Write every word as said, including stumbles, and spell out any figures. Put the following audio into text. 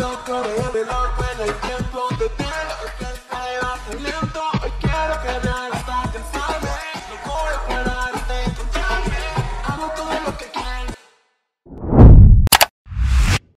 loco, me love when I jump.